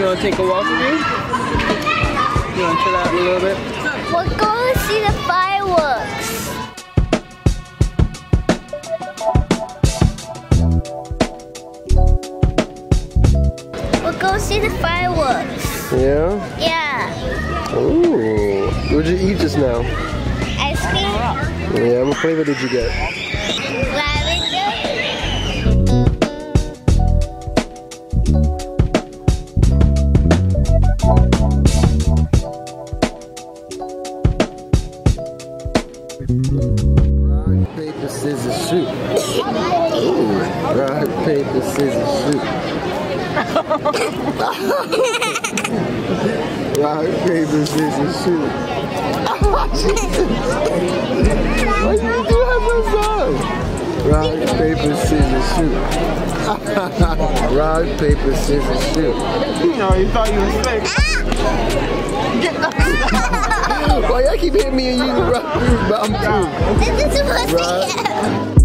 You want to take a walk with me? You want to chill out a little bit? We're going to see the fireworks. We'll go see the fireworks. Yeah? Yeah. Ooh. What did you eat just now? Ice cream. Yeah, what flavor did you get? Lavender. Rock, paper, scissors, shoot. Ooh. Rock, paper, scissors, shoot. Rock, paper, scissors, shoot. Oh, Jesus. Why you do that myself? Rock, paper, scissors, shoot. Rock, paper, scissors, shoot. You know, you thought you were sick. Why y'all keep hitting me and you rock, but I'm cool. This is what I am.